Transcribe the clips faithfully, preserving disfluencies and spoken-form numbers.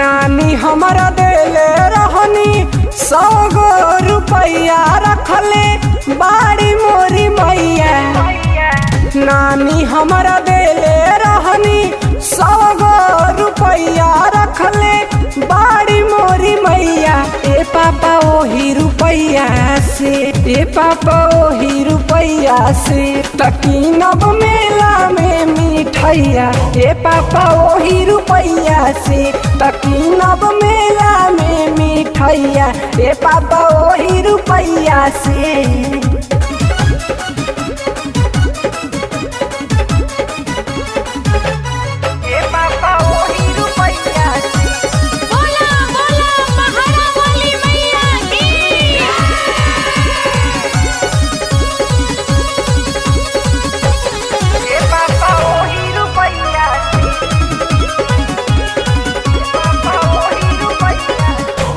नानी हमारा देले रहनी सौ गो रुपया रखले बाड़ी मोरी मैया। नानी हमारा देले रहनी सौ गो रुपया रखले बाड़ी मोरी मैया। ए पापा ओही रुपया से, ए पापा ओही रुपया से किनब मेला में मिठैया। ए पापा ओही रुपया से किनब मेला में मिठैया। ए पापा ओही रुपया से।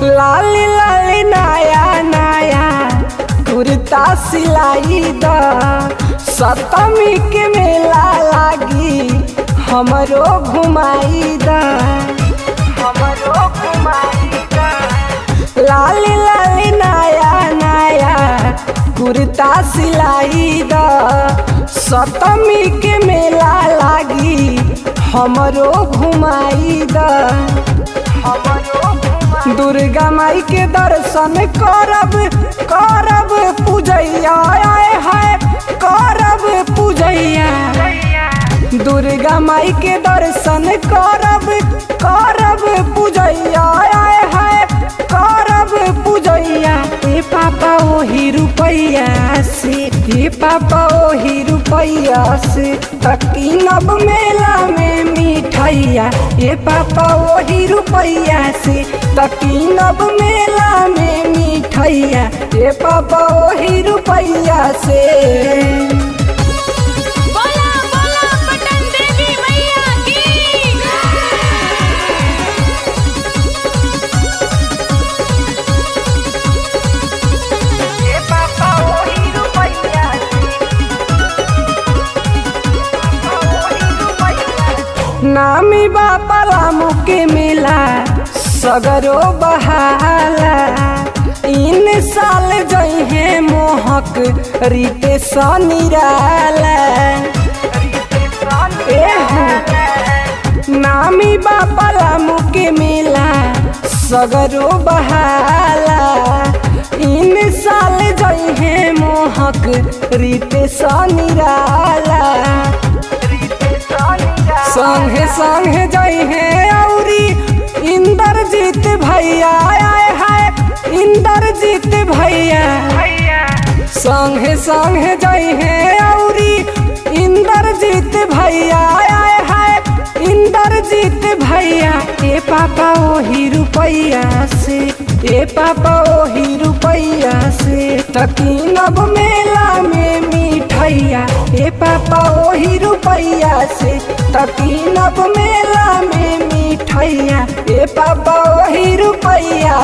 लाली लाली नया नया कुर्ता सिलाई दा, सप्तमी के मेला लागी हमरो घुमाई दा, हमरो घुमाई दा। लाली लाली नया नया कुर्ता सिलाई दा, सप्तमी के मेला लागी हमरो घुमाई दा, हमरो। दुर्गा माई के दर्शन करब करब पूजैया आए है करब पूजैया। दुर्गा माई के दर्शन करब करब पूजैया आए है करब पूजैया। ए पापा ओही रुपैया से, ए पापा ओही रुपैया से किनब मेला में मिठैया। ए पापा ओही रुपैया से किनब मेला में मिठैया। ए पापा ओही रुपैया से। नामी बापा लामू के मेला सगरो बहाला, इन साल जइहे मोहक रितेश निराला। नामी बापा लामू के मेला सगरो बहाला, इन साल जइहे मोहक रितेश निराला। संगे संगे जइहे औरी इंद्रजीत भैया आए है इंद्रजीत भैया। संगे संगे जइहे औरी इंद्रजीत भैया आए है इंद्रजीत भैया। ए पापा ओही रुपैया से, ए पापा ओही रुपैया से किनब मेला में मिठैया। ए पापा ओही रुपैया से किनब मेला में मिठैया। ए पापा ओही रुपैया